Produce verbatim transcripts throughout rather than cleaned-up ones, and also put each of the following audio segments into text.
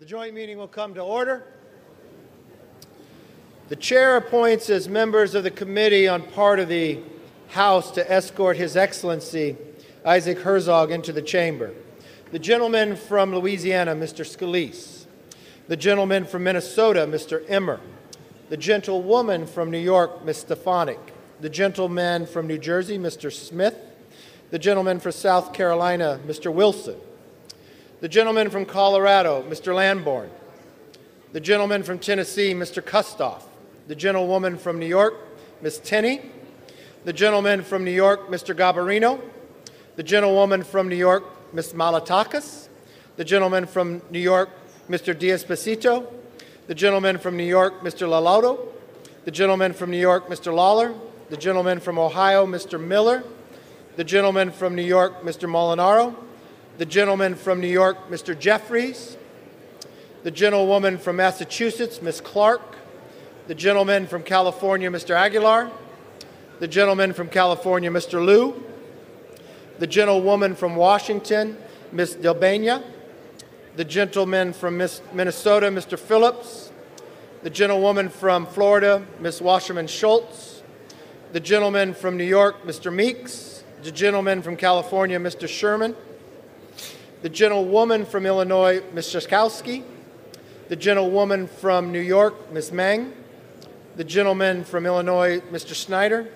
The joint meeting will come to order. The chair appoints as members of the committee on part of the House to escort His Excellency Isaac Herzog into the chamber. The gentleman from Louisiana, Mister Scalise. The gentleman from Minnesota, Mister Emmer. The gentlewoman from New York, Miz Stefanik. The gentleman from New Jersey, Mister Smith. The gentleman from South Carolina, Mister Wilson. The gentleman from Colorado, Mister Lamborn. The gentleman from Tennessee, Mister Kustoff. The gentlewoman from New York, Miz Tenney. The gentleman from New York, Mister Gabarino. The gentlewoman from New York, Miz Malatakis. The gentleman from New York, Mister D'Esposito. The gentleman from New York, Mister Lalaudo. The gentleman from New York, Mister Lawler. The gentleman from Ohio, Mister Miller. The gentleman from New York, Mister Molinaro. The gentleman from New York, Mister Jeffries. The gentlewoman from Massachusetts, Miz Clark. The gentleman from California, Mister Aguilar. The gentleman from California, Mister Liu. The gentlewoman from Washington, Miz Delbena. The gentleman from Miss Minnesota, Mister Phillips. The gentlewoman from Florida, Miz Wasserman Schultz. The gentleman from New York, Mister Meeks. The gentleman from California, Mister Sherman. The gentlewoman from Illinois, Miz Shashkowski. The gentlewoman from New York, Miz Mang. The gentleman from Illinois, Mister Snyder.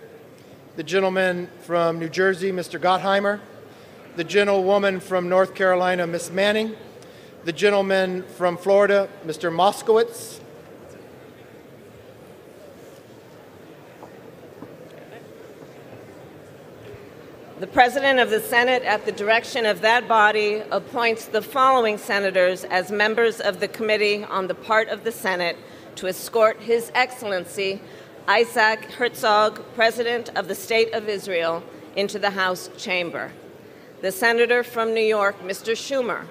The gentleman from New Jersey, Mister Gottheimer. The gentlewoman from North Carolina, Miz Manning. The gentleman from Florida, Mister Moskowitz. The President of the Senate, at the direction of that body, appoints the following senators as members of the committee on the part of the Senate to escort His Excellency Isaac Herzog, President of the State of Israel, into the House chamber. The Senator from New York, Mister Schumer.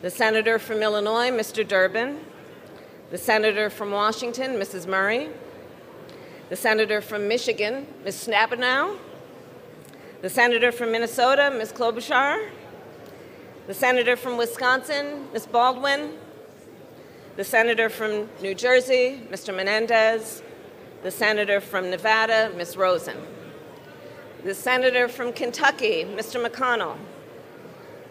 The Senator from Illinois, Mister Durbin. The Senator from Washington, Missus Murray. The Senator from Michigan, Miz Stabenow. The Senator from Minnesota, Miz Klobuchar. The Senator from Wisconsin, Miz Baldwin. The Senator from New Jersey, Mister Menendez. The Senator from Nevada, Miz Rosen. The Senator from Kentucky, Mister McConnell.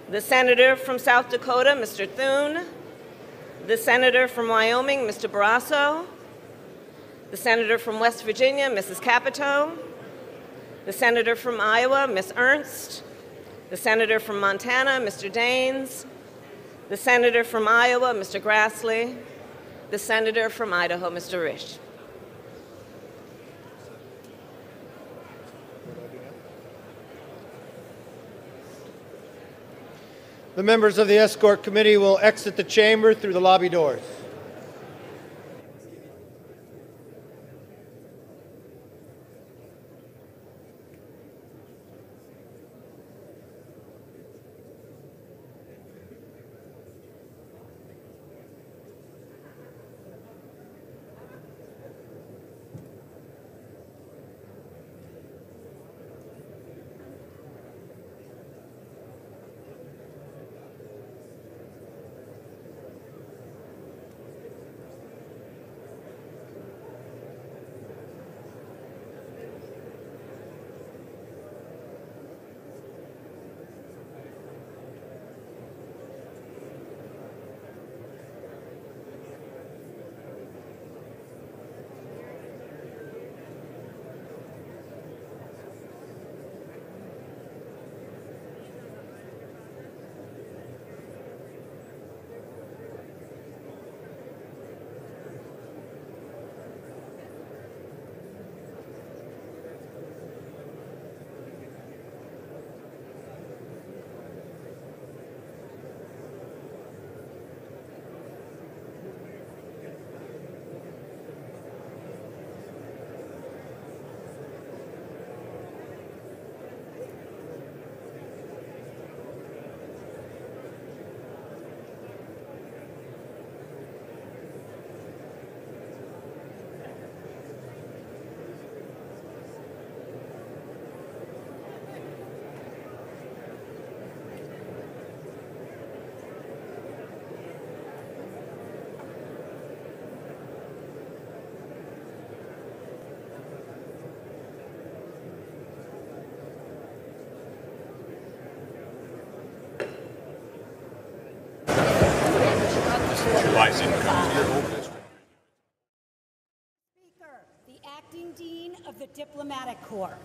The Senator from South Dakota, Mister Thune. The Senator from Wyoming, Mister Barrasso. The Senator from West Virginia, Missus Capito. The Senator from Iowa, Miz Ernst. The Senator from Montana, Mister Daines. The Senator from Iowa, Mister Grassley. The Senator from Idaho, Mister Risch. The members of the escort committee will exit the chamber through the lobby doors. July's income. Speaker, the acting dean of the Diplomatic Corps.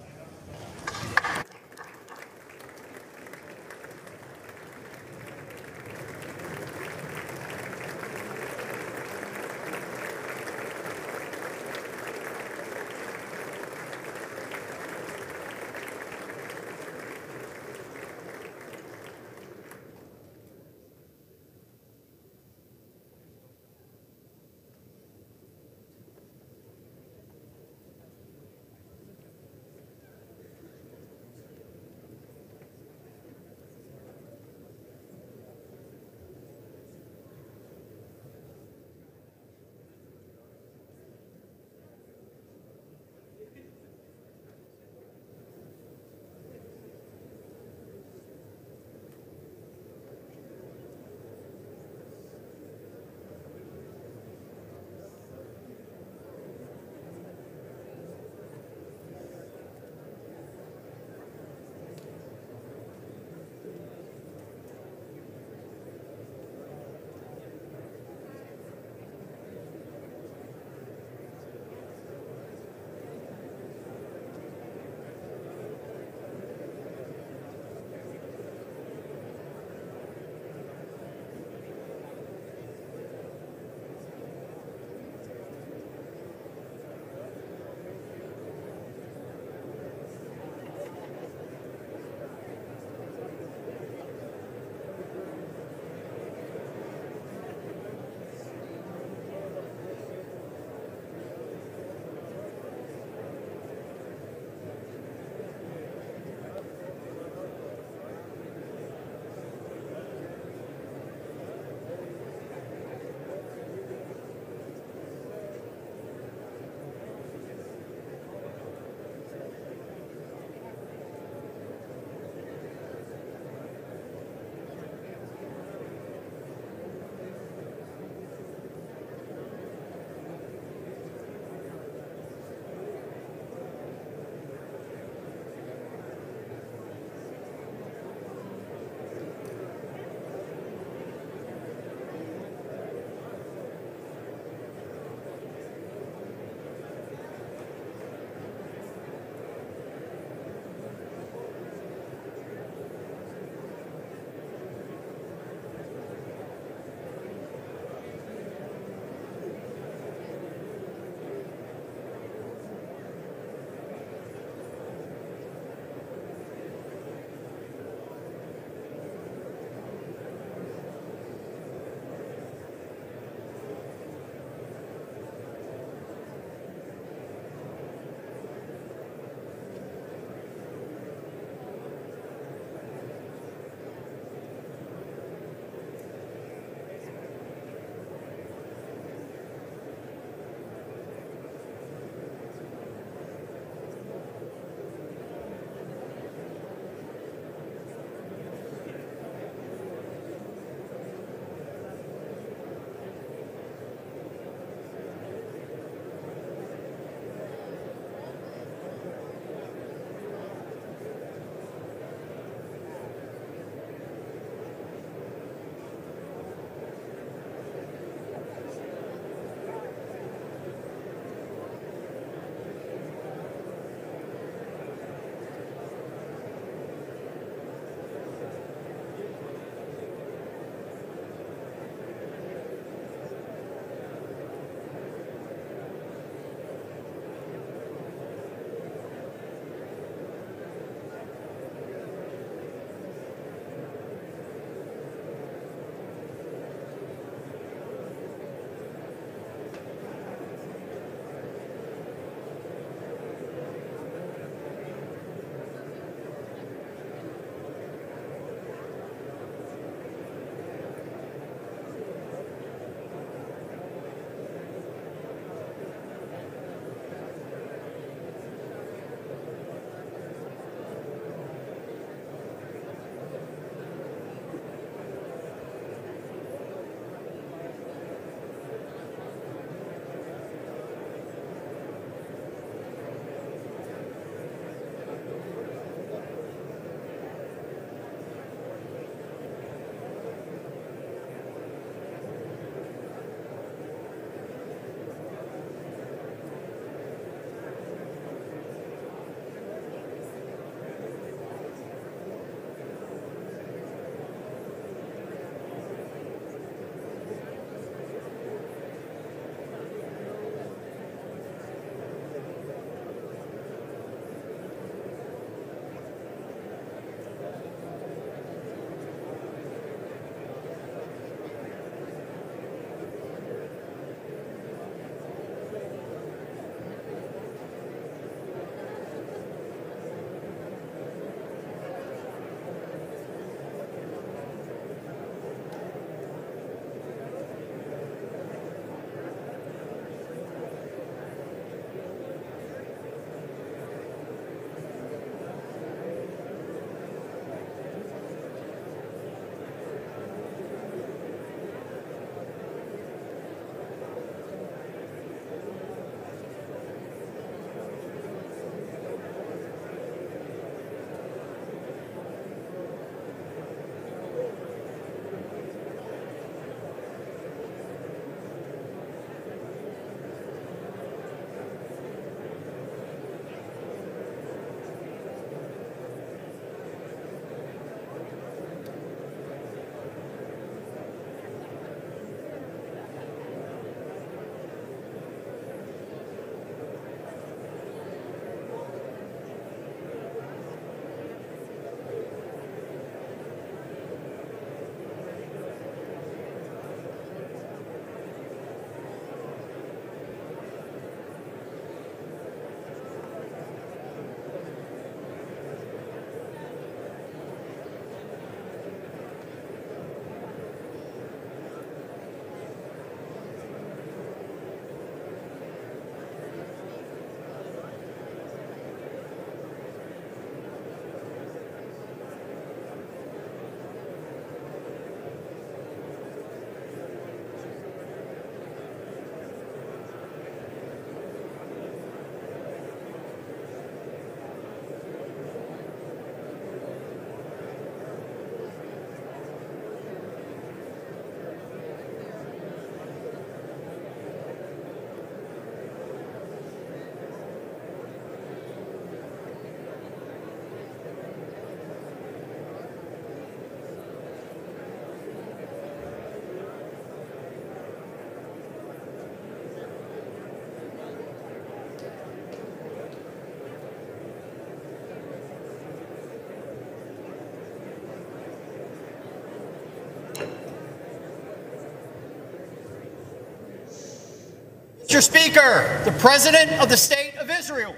Mister Speaker, the President of the State of Israel.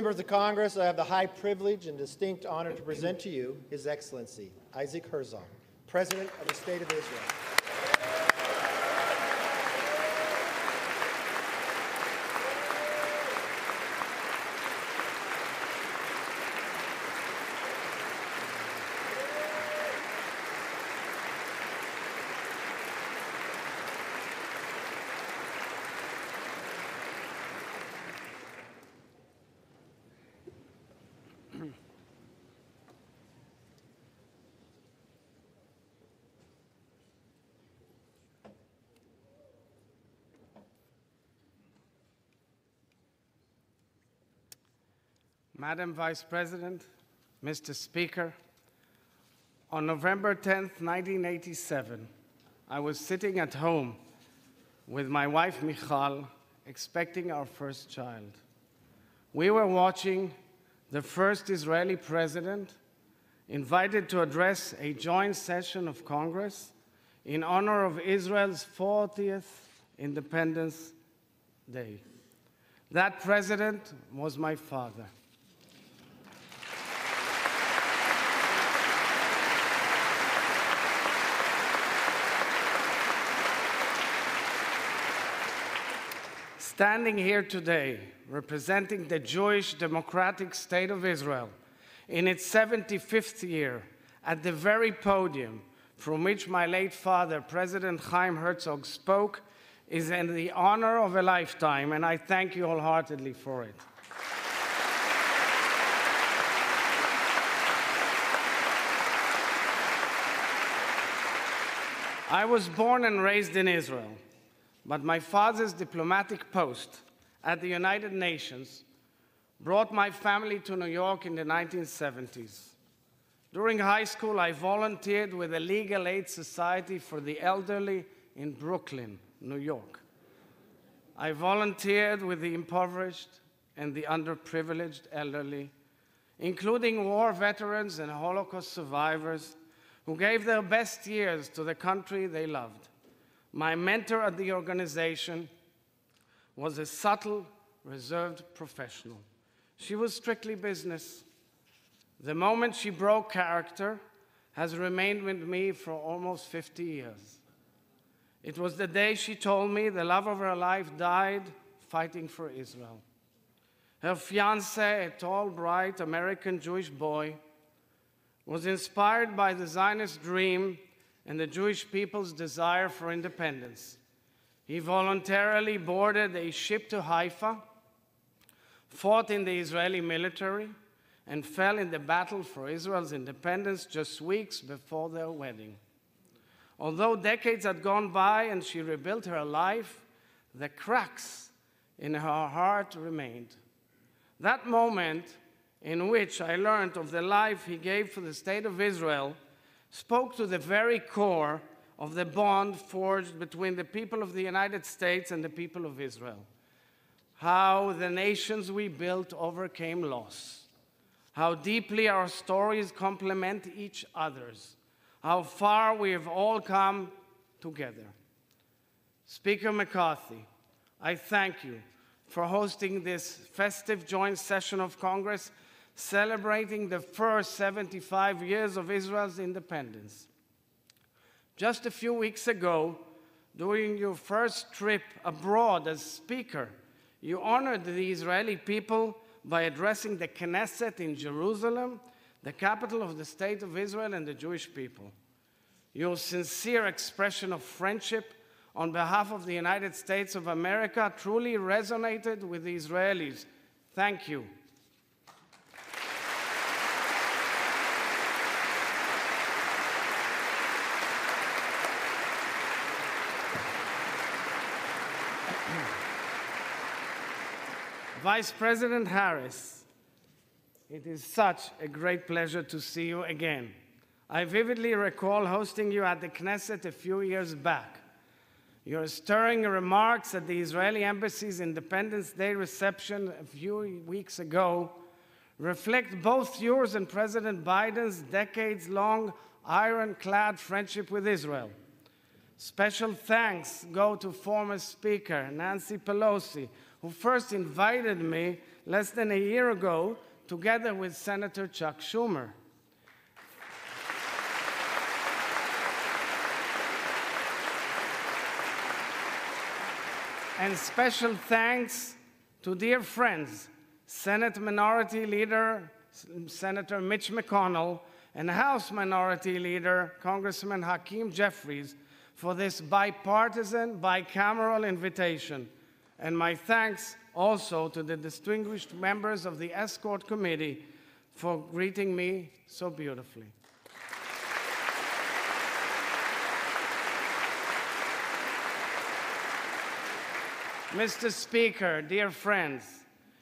Members of Congress, I have the high privilege and distinct honor to present to you His Excellency Isaac Herzog, President of the State of Israel. Madam Vice President, Mister Speaker, on November tenth, nineteen eighty-seven, I was sitting at home with my wife, Michal, expecting our first child. We were watching the first Israeli president invited to address a joint session of Congress in honor of Israel's fortieth Independence Day. That president was my father. Standing here today, representing the Jewish Democratic State of Israel in its seventy-fifth year, at the very podium from which my late father, President Chaim Herzog, spoke is in the honor of a lifetime, and I thank you wholeheartedly for it. I was born and raised in Israel, but my father's diplomatic post at the United Nations brought my family to New York in the nineteen seventies. During high school, I volunteered with a legal aid society for the elderly in Brooklyn, New York. I volunteered with the impoverished and the underprivileged elderly, including war veterans and Holocaust survivors who gave their best years to the country they loved. My mentor at the organization was a subtle, reserved professional. She was strictly business. The moment she broke character has remained with me for almost fifty years. It was the day she told me the love of her life died fighting for Israel. Her fiancé, a tall, bright American Jewish boy, was inspired by the Zionist dream and the Jewish people's desire for independence. He voluntarily boarded a ship to Haifa, fought in the Israeli military, and fell in the battle for Israel's independence just weeks before their wedding. Although decades had gone by and she rebuilt her life, the cracks in her heart remained. That moment, in which I learned of the life he gave for the state of Israel, spoke to the very core of the bond forged between the people of the United States and the people of Israel. How the nations we built overcame loss. How deeply our stories complement each other's. How far we have all come together. Speaker McCarthy, I thank you for hosting this festive joint session of Congress celebrating the first seventy-five years of Israel's independence. Just a few weeks ago, during your first trip abroad as Speaker, you honored the Israeli people by addressing the Knesset in Jerusalem, the capital of the State of Israel and the Jewish people. Your sincere expression of friendship on behalf of the United States of America truly resonated with the Israelis. Thank you. Vice President Harris, it is such a great pleasure to see you again. I vividly recall hosting you at the Knesset a few years back. Your stirring remarks at the Israeli Embassy's Independence Day reception a few weeks ago reflect both yours and President Biden's decades-long ironclad friendship with Israel. Special thanks go to former Speaker Nancy Pelosi, who first invited me less than a year ago, together with Senator Chuck Schumer. And special thanks to dear friends, Senate Minority Leader Senator Mitch McConnell and House Minority Leader Congressman Hakeem Jeffries for this bipartisan, bicameral invitation. And my thanks also to the distinguished members of the Escort Committee for greeting me so beautifully. Mister Speaker, dear friends,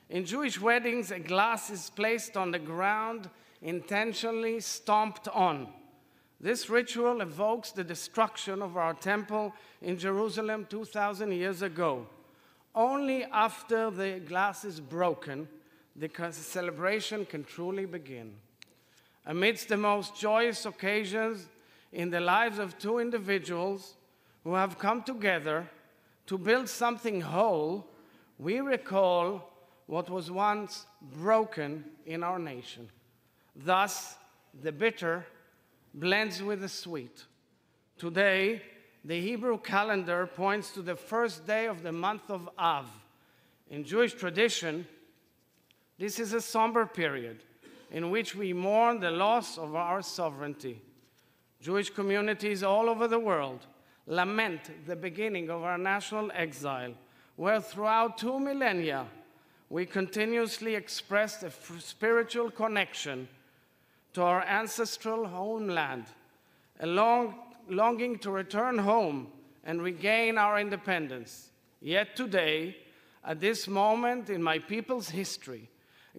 in Jewish weddings, a glass is placed on the ground, intentionally stomped on. This ritual evokes the destruction of our temple in Jerusalem two thousand years ago. Only after the glass is broken, the celebration can truly begin. Amidst the most joyous occasions in the lives of two individuals who have come together to build something whole, we recall what was once broken in our nation. Thus, the bitter blends with the sweet. Today, the Hebrew calendar points to the first day of the month of Av. In Jewish tradition, this is a somber period in which we mourn the loss of our sovereignty. Jewish communities all over the world lament the beginning of our national exile, where throughout two millennia we continuously expressed a spiritual connection to our ancestral homeland, a long, longing to return home and regain our independence. Yet today, at this moment in my people's history,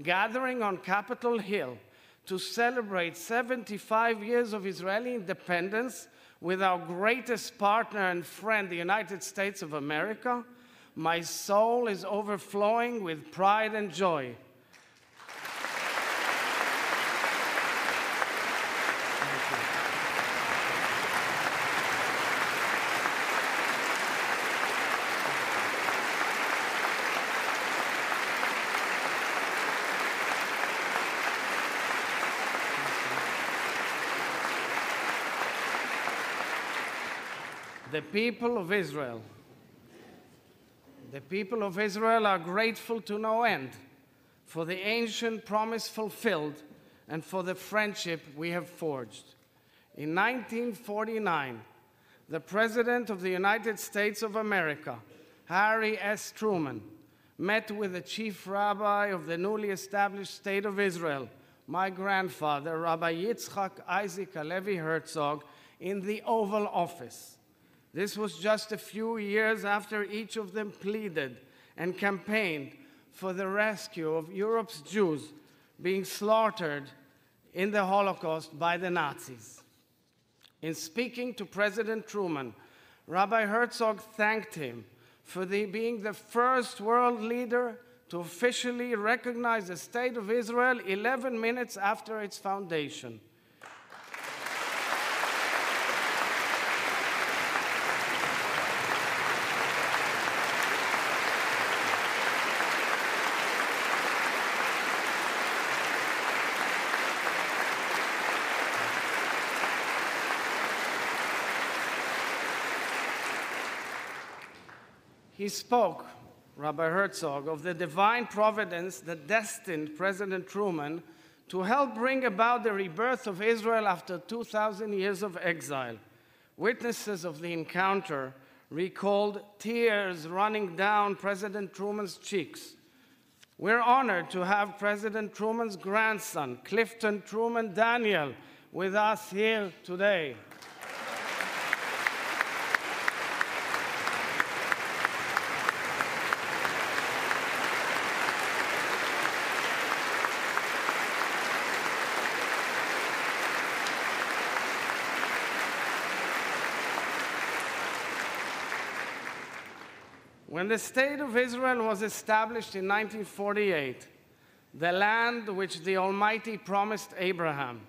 gathering on Capitol Hill to celebrate seventy-five years of Israeli independence with our greatest partner and friend, the United States of America, my soul is overflowing with pride and joy. The people of Israel, the people of Israel are grateful to no end for the ancient promise fulfilled and for the friendship we have forged. In nineteen forty-nine, the President of the United States of America, Harry S. Truman, met with the chief rabbi of the newly established state of Israel, my grandfather, Rabbi Yitzchak Isaac Alevi Herzog, in the Oval Office. This was just a few years after each of them pleaded and campaigned for the rescue of Europe's Jews being slaughtered in the Holocaust by the Nazis. In speaking to President Truman, Rabbi Herzog thanked him for the, being the first world leader to officially recognize the State of Israel eleven minutes after its foundation. He spoke, Rabbi Herzog, of the divine providence that destined President Truman to help bring about the rebirth of Israel after two thousand years of exile. Witnesses of the encounter recalled tears running down President Truman's cheeks. We're honored to have President Truman's grandson, Clifton Truman Daniel, with us here today. When the State of Israel was established in nineteen forty-eight, the land which the Almighty promised Abraham,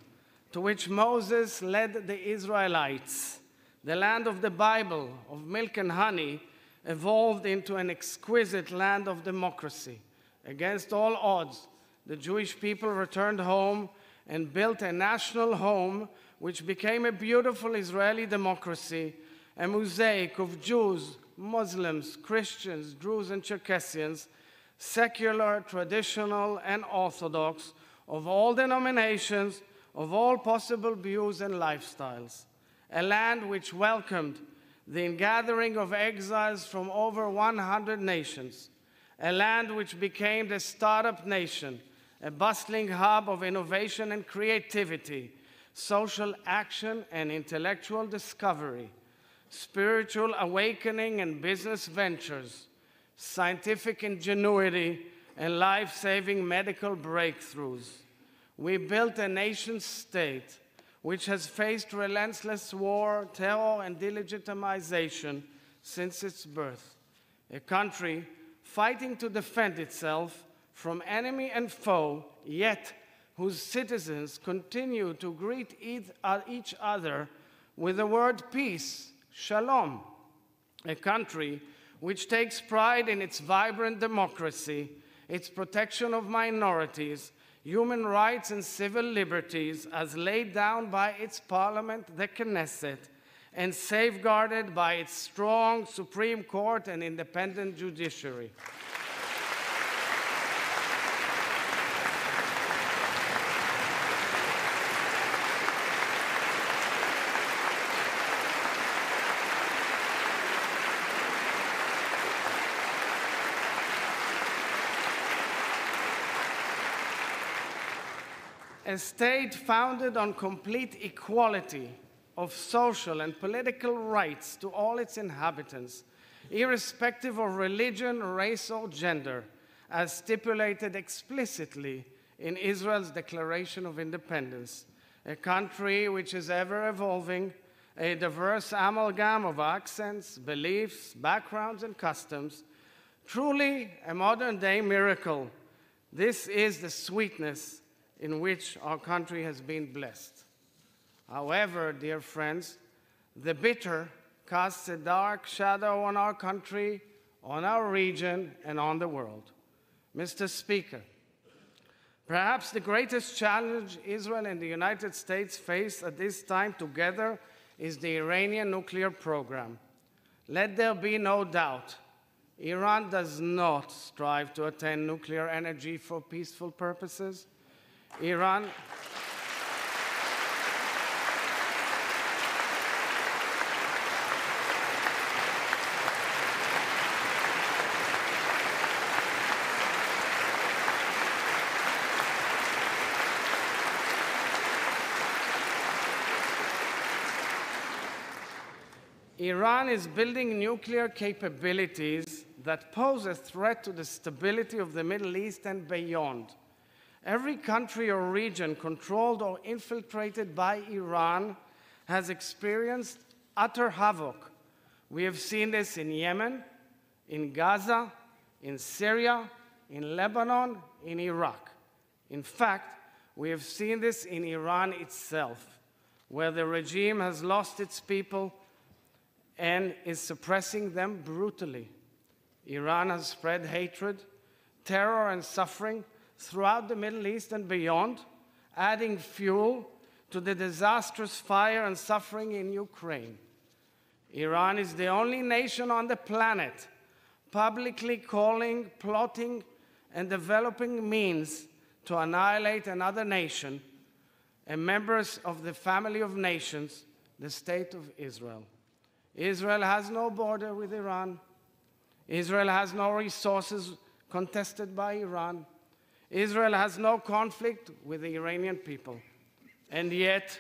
to which Moses led the Israelites, the land of the Bible, of milk and honey, evolved into an exquisite land of democracy. Against all odds, the Jewish people returned home and built a national home which became a beautiful Israeli democracy, a mosaic of Jews, Muslims, Christians, Druze, and Circassians, secular, traditional, and Orthodox, of all denominations, of all possible views and lifestyles. A land which welcomed the ingathering of exiles from over one hundred nations. A land which became the startup nation, a bustling hub of innovation and creativity, social action and intellectual discovery, spiritual awakening and business ventures, scientific ingenuity, and life-saving medical breakthroughs. We built a nation-state which has faced relentless war, terror, and delegitimization since its birth. A country fighting to defend itself from enemy and foe, yet whose citizens continue to greet each other with the word peace, Shalom, a country which takes pride in its vibrant democracy, its protection of minorities, human rights and civil liberties as laid down by its parliament, the Knesset, and safeguarded by its strong Supreme Court and independent judiciary. a state founded on complete equality of social and political rights to all its inhabitants, irrespective of religion, race, or gender, as stipulated explicitly in Israel's Declaration of Independence, a country which is ever evolving, a diverse amalgam of accents, beliefs, backgrounds, and customs, truly a modern-day miracle. This is the sweetness in which our country has been blessed. However, dear friends, the bitter casts a dark shadow on our country, on our region, and on the world. Mister Speaker, perhaps the greatest challenge Israel and the United States face at this time together is the Iranian nuclear program. Let there be no doubt, Iran does not strive to attain nuclear energy for peaceful purposes. Iran... Iran is building nuclear capabilities that pose a threat to the stability of the Middle East and beyond. Every country or region controlled or infiltrated by Iran has experienced utter havoc. We have seen this in Yemen, in Gaza, in Syria, in Lebanon, in Iraq. In fact, we have seen this in Iran itself, where the regime has lost its people and is suppressing them brutally. Iran has spread hatred, terror, and suffering throughout the Middle East and beyond, adding fuel to the disastrous fire and suffering in Ukraine. Iran is the only nation on the planet publicly calling, plotting, and developing means to annihilate another nation, and members of the family of nations, the State of Israel. Israel has no border with Iran. Israel has no resources contested by Iran. Israel has no conflict with the Iranian people. And yet,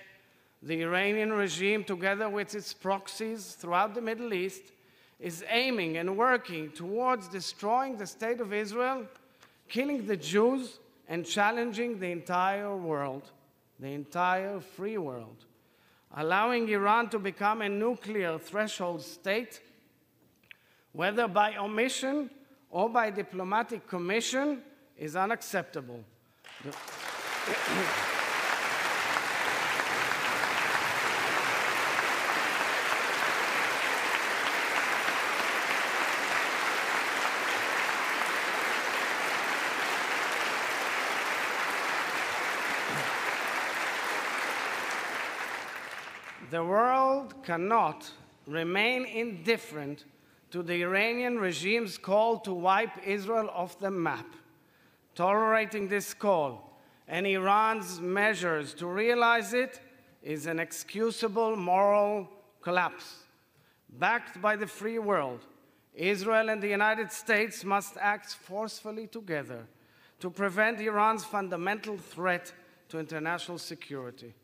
the Iranian regime, together with its proxies throughout the Middle East, is aiming and working towards destroying the State of Israel, killing the Jews, and challenging the entire world, the entire free world. Allowing Iran to become a nuclear threshold state, whether by omission or by diplomatic commission, is unacceptable. The world cannot remain indifferent to the Iranian regime's call to wipe Israel off the map. Tolerating this call and Iran's measures to realize it is an inexcusable moral collapse. Backed by the free world, Israel and the United States must act forcefully together to prevent Iran's fundamental threat to international security.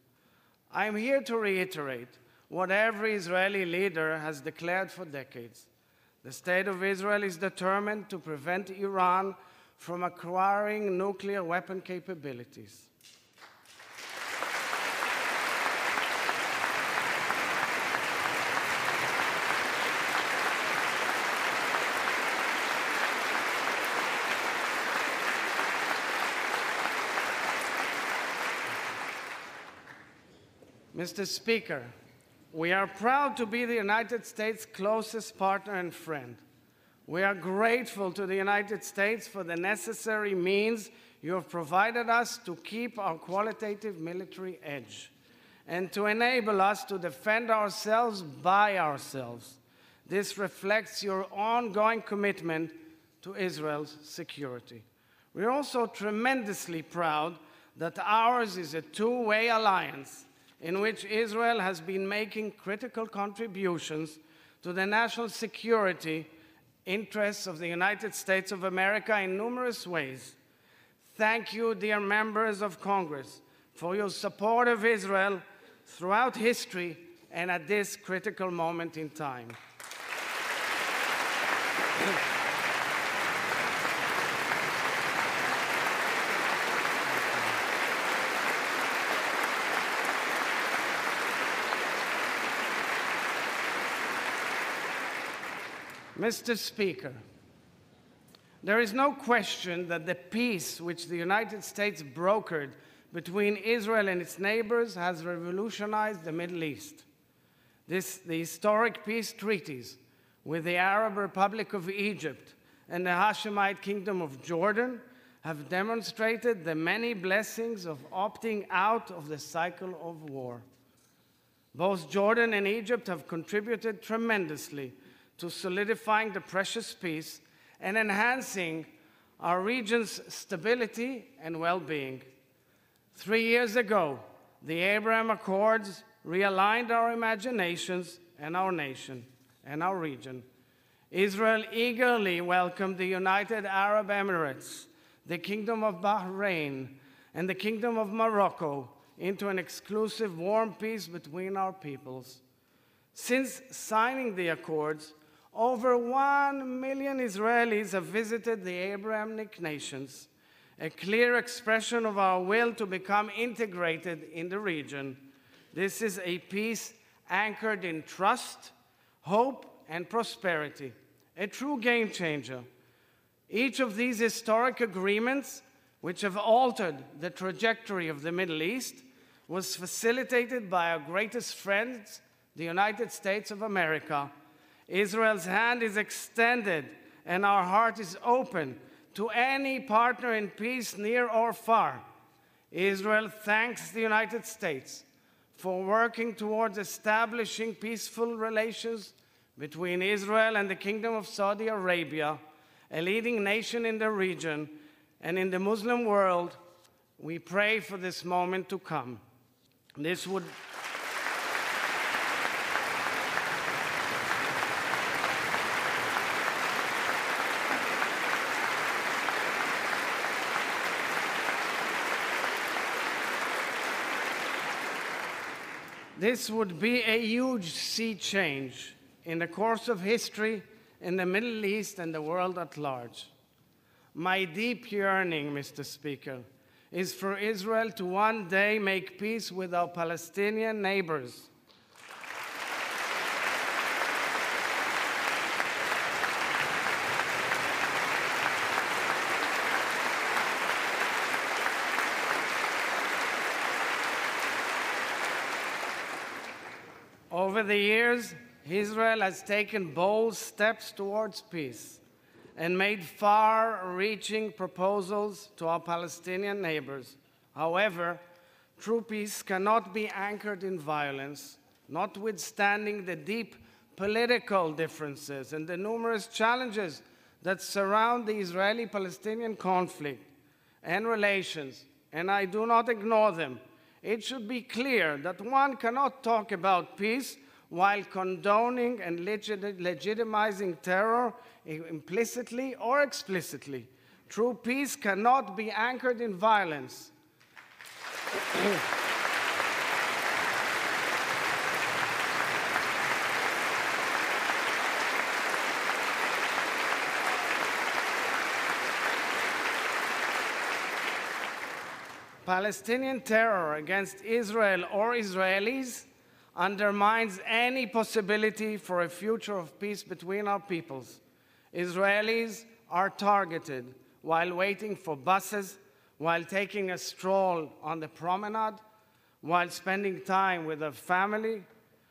I am here to reiterate what every Israeli leader has declared for decades. The State of Israel is determined to prevent Iran from acquiring nuclear weapon capabilities. Mister Speaker, we are proud to be the United States' closest partner and friend. We are grateful to the United States for the necessary means you have provided us to keep our qualitative military edge and to enable us to defend ourselves by ourselves. This reflects your ongoing commitment to Israel's security. We are also tremendously proud that ours is a two-way alliance in which Israel has been making critical contributions to the national security interests of the United States of America in numerous ways. Thank you, dear members of Congress, for your support of Israel throughout history and at this critical moment in time. Mister Speaker, there is no question that the peace which the United States brokered between Israel and its neighbors has revolutionized the Middle East. This, the historic peace treaties with the Arab Republic of Egypt and the Hashemite Kingdom of Jordan have demonstrated the many blessings of opting out of the cycle of war. Both Jordan and Egypt have contributed tremendously to solidifying the precious peace and enhancing our region's stability and well-being. Three years ago, the Abraham Accords realigned our imaginations and our nation and our region. Israel eagerly welcomed the United Arab Emirates, the Kingdom of Bahrain, and the Kingdom of Morocco into an exclusive warm peace between our peoples. Since signing the Accords, over one million Israelis have visited the Abrahamic nations, a clear expression of our will to become integrated in the region. This is a peace anchored in trust, hope, and prosperity, a true game changer. Each of these historic agreements, which have altered the trajectory of the Middle East, was facilitated by our greatest friends, the United States of America. Israel's hand is extended and our heart is open to any partner in peace near or far. Israel thanks the United States for working towards establishing peaceful relations between Israel and the Kingdom of Saudi Arabia, a leading nation in the region and in the Muslim world. We pray for this moment to come. This would This would be a huge sea change in the course of history in the Middle East and the world at large. My deep yearning, Mister Speaker, is for Israel to one day make peace with our Palestinian neighbors. Over the years, Israel has taken bold steps towards peace and made far-reaching proposals to our Palestinian neighbors. However, true peace cannot be anchored in violence, notwithstanding the deep political differences and the numerous challenges that surround the Israeli-Palestinian conflict and relations, and I do not ignore them. It should be clear that one cannot talk about peace while condoning and legit- legitimizing terror implicitly or explicitly. True peace cannot be anchored in violence. Palestinian terror against Israel or Israelis undermines any possibility for a future of peace between our peoples. Israelis are targeted while waiting for buses, while taking a stroll on the promenade, while spending time with their family.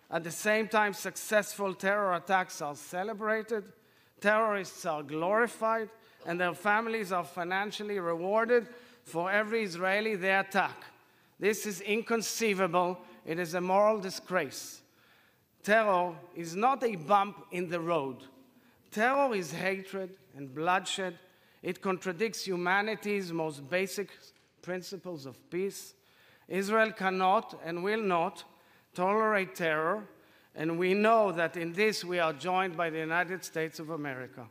At the same time, successful terror attacks are celebrated, terrorists are glorified, and their families are financially rewarded for every Israeli they attack. This is inconceivable. It is a moral disgrace. Terror is not a bump in the road. Terror is hatred and bloodshed. It contradicts humanity's most basic principles of peace. Israel cannot and will not tolerate terror, and we know that in this we are joined by the United States of America.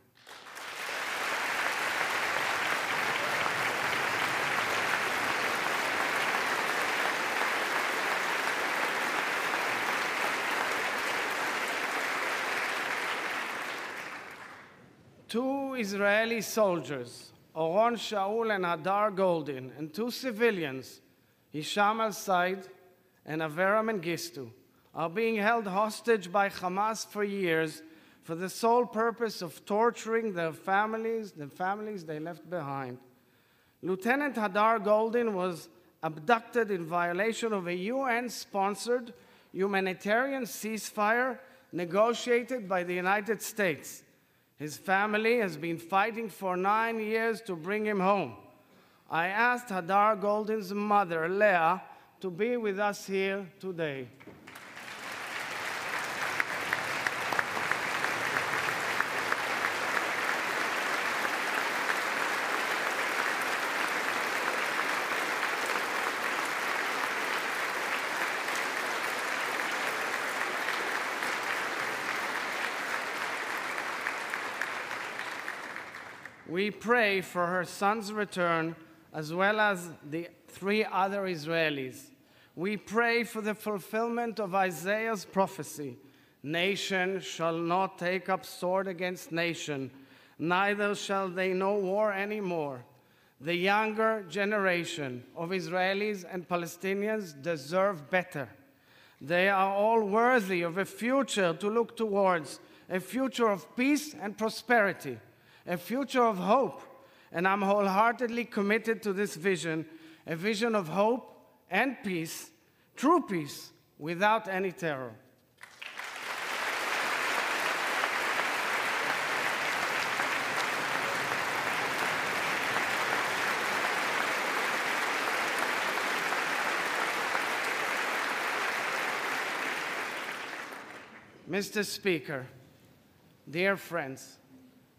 two Israeli soldiers, Oron Shaul and Hadar Goldin, and two civilians, Hisham al Said and Avera Mengistu, are being held hostage by Hamas for years for the sole purpose of torturing their families, the families they left behind. Lieutenant Hadar Goldin was abducted in violation of a U N-sponsored humanitarian ceasefire negotiated by the United States. His family has been fighting for nine years to bring him home. I asked Hadar Goldin's mother, Leah, to be with us here today. We pray for her son's return, as well as the three other Israelis. We pray for the fulfillment of Isaiah's prophecy. Nation shall not take up sword against nation, neither shall they know war anymore. The younger generation of Israelis and Palestinians deserve better. They are all worthy of a future to look towards, a future of peace and prosperity, a future of hope, and I'm wholeheartedly committed to this vision, a vision of hope and peace, true peace, without any terror. Mister Speaker, dear friends,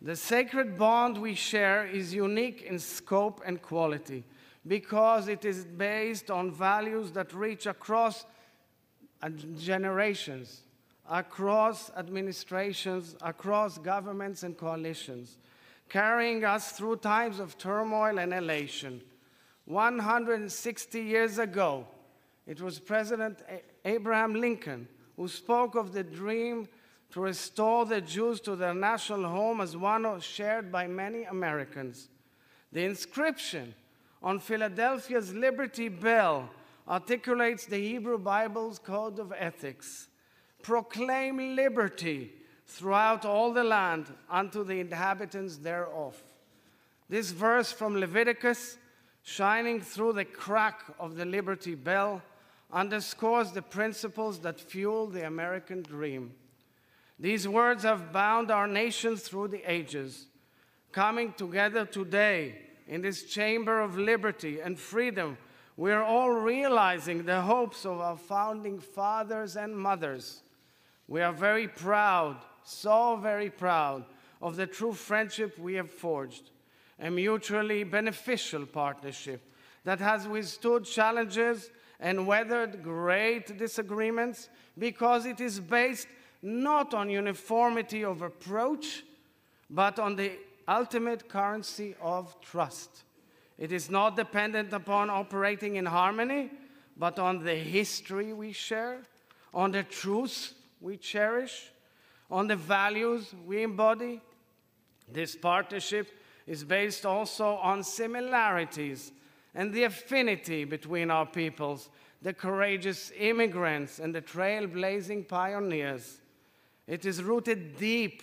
the sacred bond we share is unique in scope and quality because it is based on values that reach across generations, across administrations, across governments and coalitions, carrying us through times of turmoil and elation. one hundred sixty years ago, it was President Abraham Lincoln who spoke of the dream to restore the Jews to their national home as one shared by many Americans. The inscription on Philadelphia's Liberty Bell articulates the Hebrew Bible's code of ethics. Proclaim liberty throughout all the land unto the inhabitants thereof. This verse from Leviticus, shining through the crack of the Liberty Bell, underscores the principles that fuel the American dream. These words have bound our nation through the ages. Coming together today in this chamber of liberty and freedom, we are all realizing the hopes of our founding fathers and mothers. We are very proud, so very proud, of the true friendship we have forged, a mutually beneficial partnership that has withstood challenges and weathered great disagreements because it is based not on uniformity of approach, but on the ultimate currency of trust. It is not dependent upon operating in harmony, but on the history we share, on the truths we cherish, on the values we embody. This partnership is based also on similarities and the affinity between our peoples, the courageous immigrants and the trailblazing pioneers. It is rooted deep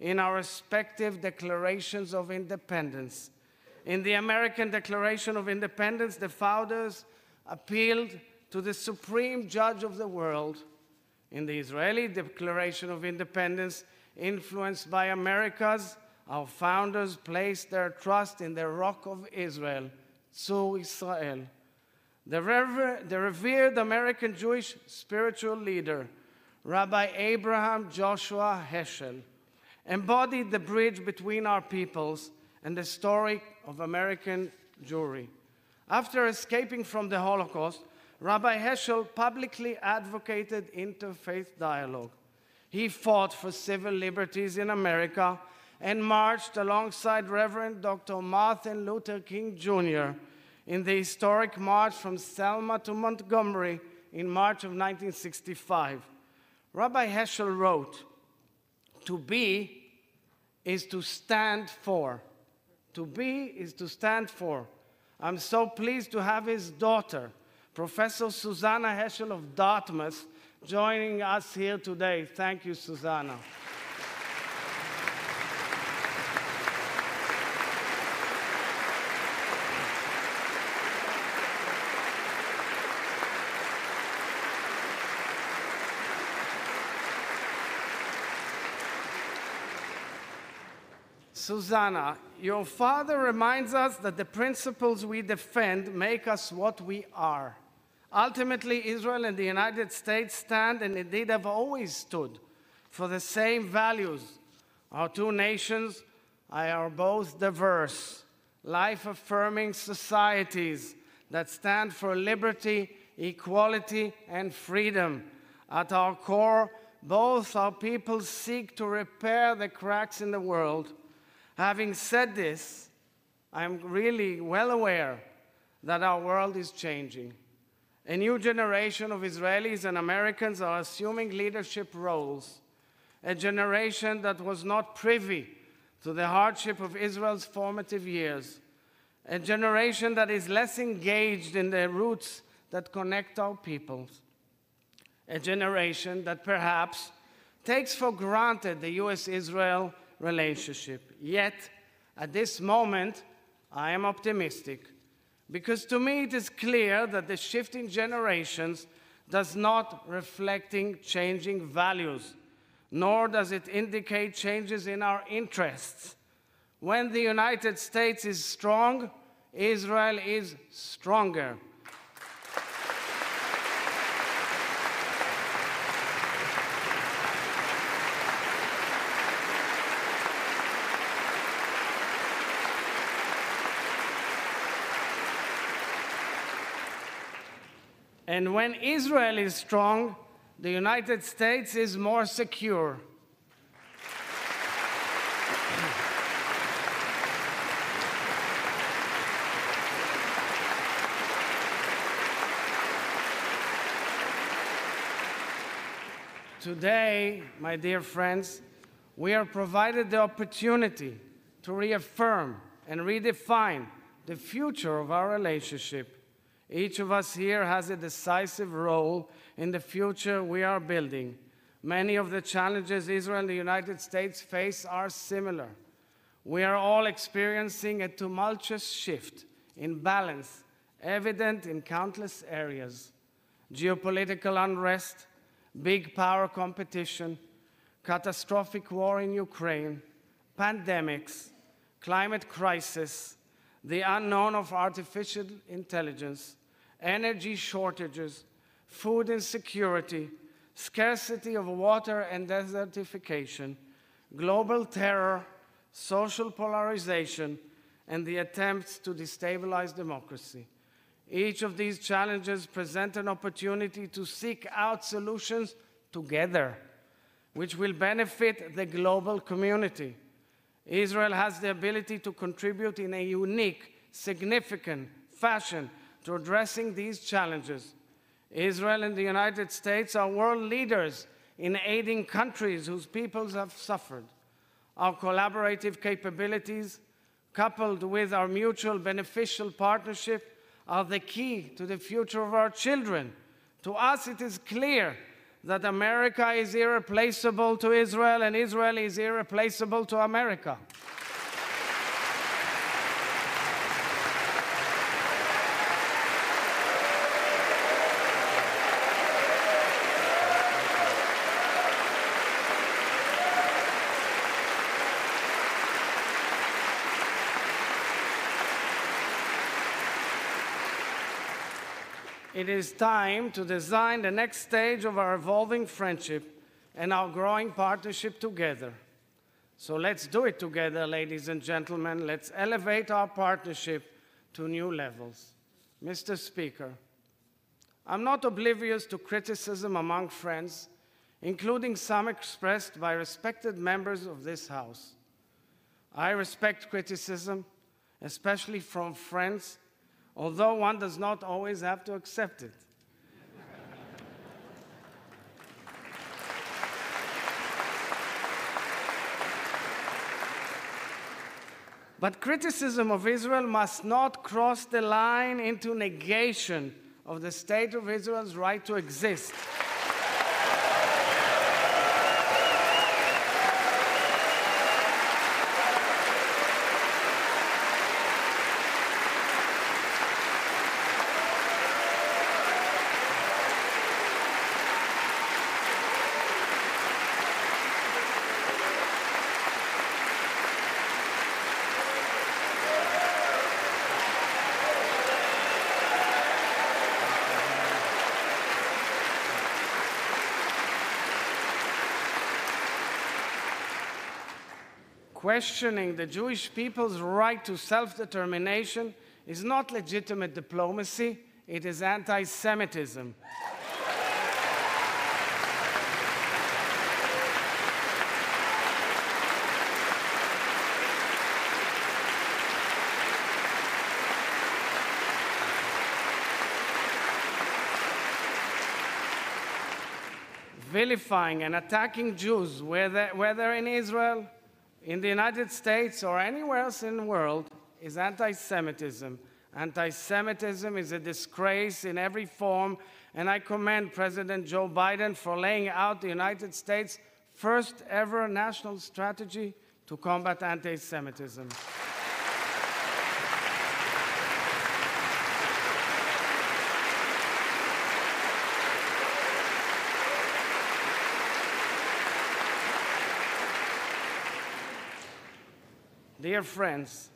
in our respective declarations of independence. In the American Declaration of Independence, the founders appealed to the supreme judge of the world. In the Israeli Declaration of Independence, influenced by America's, our founders placed their trust in the Rock of Israel, Tzur Israel. The, rever the revered American Jewish spiritual leader, Rabbi Abraham Joshua Heschel, embodied the bridge between our peoples and the story of American Jewry. After escaping from the Holocaust, Rabbi Heschel publicly advocated interfaith dialogue. He fought for civil liberties in America and marched alongside Reverend Doctor Martin Luther King Junior in the historic march from Selma to Montgomery in March of nineteen sixty-five. Rabbi Heschel wrote, "To be is to stand for. To be is to stand for. I'm so pleased to have his daughter, Professor Susanna Heschel of Dartmouth, joining us here today. Thank you, Susanna. Susanna, your father reminds us that the principles we defend make us what we are. Ultimately, Israel and the United States stand, and indeed have always stood, for the same values. Our two nations are both diverse, life-affirming societies that stand for liberty, equality, and freedom. At our core, both our peoples seek to repair the cracks in the world. Having said this, I'm really well aware that our world is changing. A new generation of Israelis and Americans are assuming leadership roles, a generation that was not privy to the hardship of Israel's formative years, a generation that is less engaged in the roots that connect our peoples, a generation that perhaps takes for granted the U S Israel relationship. Yet, at this moment, I am optimistic, because to me it is clear that the shift in generations does not reflect changing values, nor does it indicate changes in our interests. When the United States is strong, Israel is stronger. And when Israel is strong, the United States is more secure. Today, my dear friends, we are provided the opportunity to reaffirm and redefine the future of our relationship. Each of us here has a decisive role in the future we are building. Many of the challenges Israel and the United States face are similar. We are all experiencing a tumultuous shift in balance, evident in countless areas: geopolitical unrest, big power competition, catastrophic war in Ukraine, pandemics, climate crisis, the unknown of artificial intelligence, energy shortages, food insecurity, scarcity of water and desertification, global terror, social polarization, and the attempts to destabilize democracy. Each of these challenges presents an opportunity to seek out solutions together, which will benefit the global community. Israel has the ability to contribute in a unique, significant fashion to addressing these challenges. Israel and the United States are world leaders in aiding countries whose peoples have suffered. Our collaborative capabilities, coupled with our mutual beneficial partnership, are the key to the future of our children. To us, it is clear that America is irreplaceable to Israel, and Israel is irreplaceable to America. It is time to design the next stage of our evolving friendship and our growing partnership together. So let's do it together, ladies and gentlemen. Let's elevate our partnership to new levels. Mister Speaker, I'm not oblivious to criticism among friends, including some expressed by respected members of this House. I respect criticism, especially from friends, although one does not always have to accept it. But criticism of Israel must not cross the line into negation of the state of Israel's right to exist. Questioning the Jewish people's right to self-determination is not legitimate diplomacy, it is anti-Semitism. Vilifying and attacking Jews, whether, whether in Israel, in the United States or anywhere else in the world, is anti-Semitism. Anti-Semitism is a disgrace in every form, and I commend President Joe Biden for laying out the United States' first ever national strategy to combat anti-Semitism. Dear friends,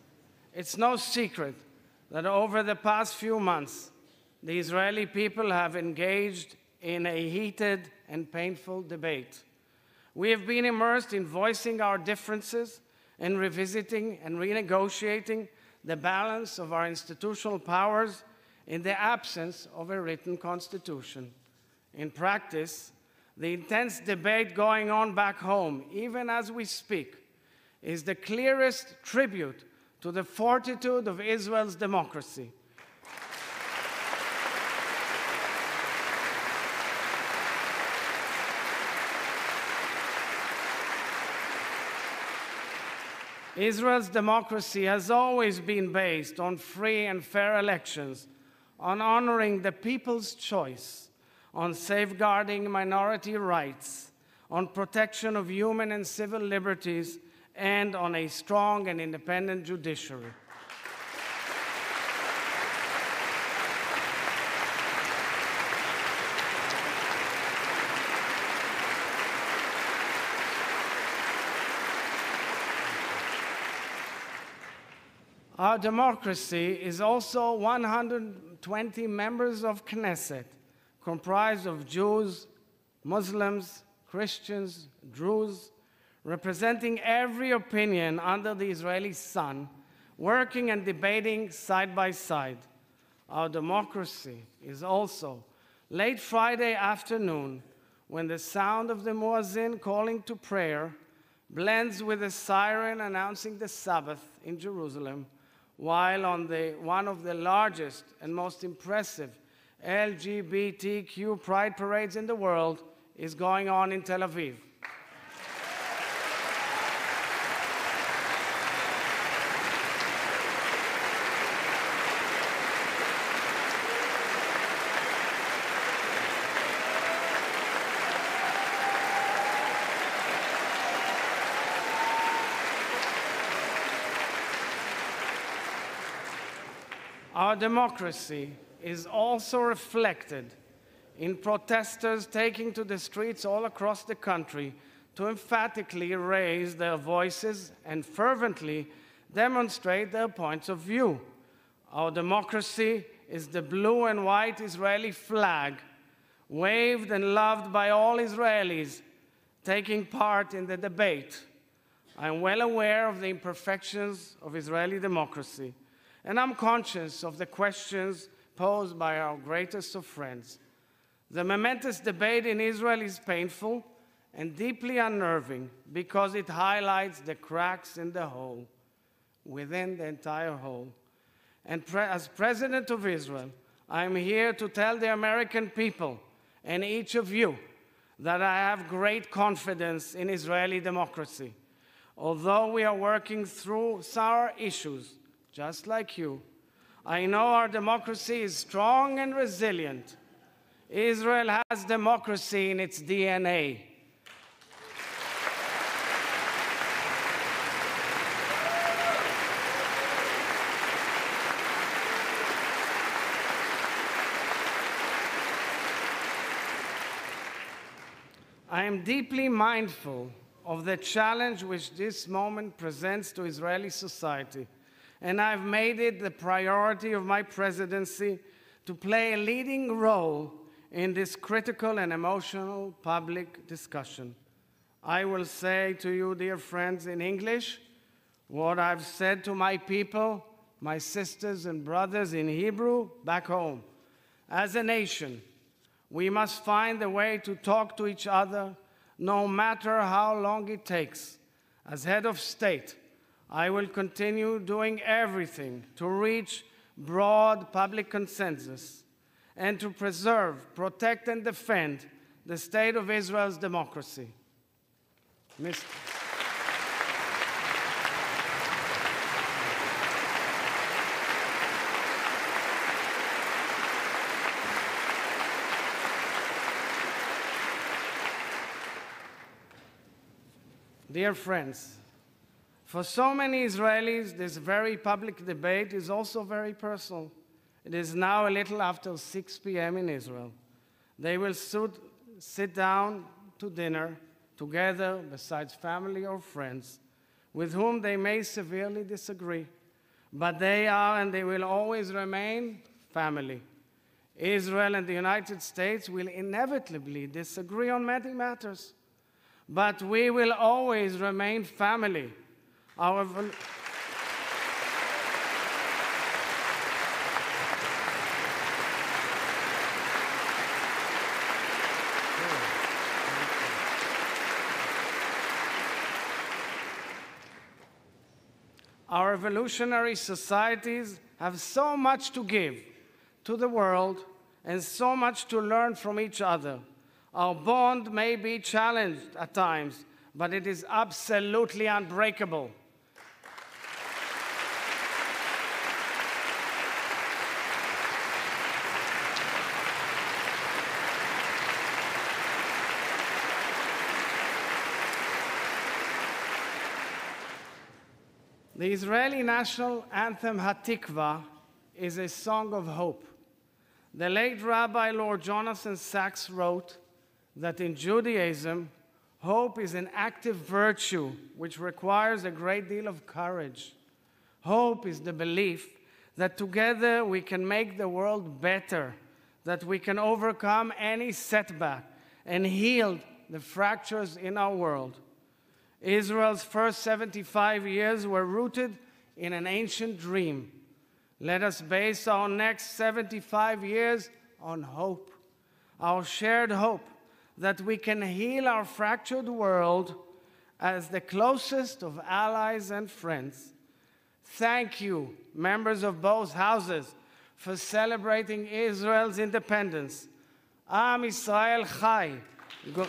it's no secret that over the past few months, the Israeli people have engaged in a heated and painful debate. We have been immersed in voicing our differences and revisiting and renegotiating the balance of our institutional powers in the absence of a written constitution. In practice, the intense debate going on back home, even as we speak, is the clearest tribute to the fortitude of Israel's democracy. Israel's democracy has always been based on free and fair elections, on honoring the people's choice, on safeguarding minority rights, on protection of human and civil liberties, and on a strong and independent judiciary. Our democracy is also one hundred twenty members of Knesset, comprised of Jews, Muslims, Christians, Druze, representing every opinion under the Israeli sun, working and debating side by side. Our democracy is also late Friday afternoon when the sound of the muazzin calling to prayer blends with a siren announcing the Sabbath in Jerusalem, while on the, one of the largest and most impressive L G B T Q pride parades in the world is going on in Tel Aviv. Our democracy is also reflected in protesters taking to the streets all across the country to emphatically raise their voices and fervently demonstrate their points of view. Our democracy is the blue and white Israeli flag, waved and loved by all Israelis taking part in the debate. I am well aware of the imperfections of Israeli democracy, and I'm conscious of the questions posed by our greatest of friends. The momentous debate in Israel is painful and deeply unnerving because it highlights the cracks in the whole, within the entire whole. And pre- as President of Israel, I'm here to tell the American people and each of you that I have great confidence in Israeli democracy. Although we are working through sour issues, just like you, I know our democracy is strong and resilient. Israel has democracy in its D N A. I am deeply mindful of the challenge which this moment presents to Israeli society, and I've made it the priority of my presidency to play a leading role in this critical and emotional public discussion. I will say to you, dear friends, in English, what I've said to my people, my sisters and brothers in Hebrew, back home. As a nation, we must find a way to talk to each other, no matter how long it takes. As head of state, I will continue doing everything to reach broad public consensus and to preserve, protect, and defend the state of Israel's democracy. Mister Dear friends, for so many Israelis, this very public debate is also very personal. It is now a little after six p m in Israel. They will soon sit down to dinner together, besides family or friends, with whom they may severely disagree. But they are and they will always remain family. Israel and the United States will inevitably disagree on many matters. But we will always remain family. Our Our evolutionary societies have so much to give to the world and so much to learn from each other. Our bond may be challenged at times, but it is absolutely unbreakable. The Israeli national anthem Hatikva is a song of hope. The late Rabbi Lord Jonathan Sachs wrote that in Judaism, hope is an active virtue which requires a great deal of courage. Hope is the belief that together we can make the world better, that we can overcome any setback and heal the fractures in our world. Israel's first seventy-five years were rooted in an ancient dream. Let us base our next seventy-five years on hope, our shared hope that we can heal our fractured world as the closest of allies and friends. Thank you, members of both houses, for celebrating Israel's independence. Am Yisrael Chai. Go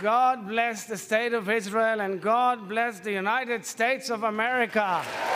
God bless the state of Israel, and God bless the United States of America.